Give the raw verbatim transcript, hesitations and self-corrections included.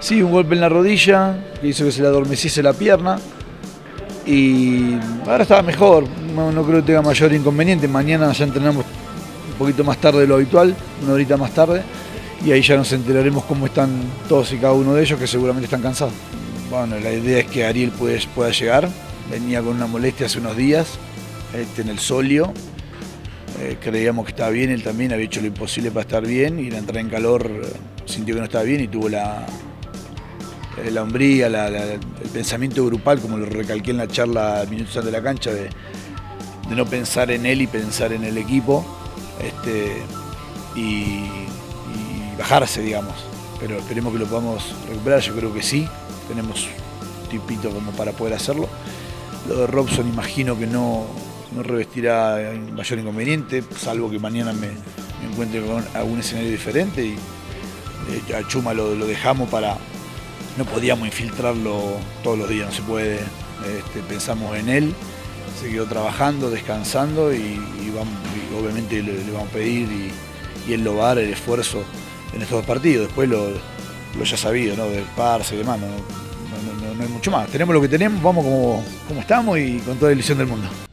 Sí, un golpe en la rodilla, que hizo que se le adormeciese la pierna. Y ahora está mejor, no, no creo que tenga mayor inconveniente. Mañana ya entrenamos un poquito más tarde de lo habitual, una horita más tarde. Y ahí ya nos enteraremos cómo están todos y cada uno de ellos, que seguramente están cansados. Bueno, la idea es que Arile pues, pueda llegar. Venía con una molestia hace unos días, este, en el solio. Eh, creíamos que estaba bien, él también había hecho lo imposible para estar bien. Y la entrada en calor sintió que no estaba bien y tuvo la, la hombría, la, la, el pensamiento grupal, como lo recalqué en la charla minutos antes de la cancha, de, de no pensar en él y pensar en el equipo. Este, y... bajarse, digamos, pero esperemos que lo podamos recuperar, yo creo que sí, tenemos un tipito como para poder hacerlo. Lo de Robson imagino que no, no revestirá mayor inconveniente, salvo que mañana me, me encuentre con algún escenario diferente y eh, a Chuma lo, lo dejamos para, no podíamos infiltrarlo todos los días, no se puede, este, pensamos en él, se quedó trabajando, descansando y, y, vamos, y obviamente le, le vamos a pedir y, y él lo va a dar el esfuerzo en estos dos partidos, después lo, lo ya sabido, ¿no? Del parse y demás, no, no, no, no hay mucho más. Tenemos lo que tenemos, vamos como, como estamos y con toda la ilusión del mundo.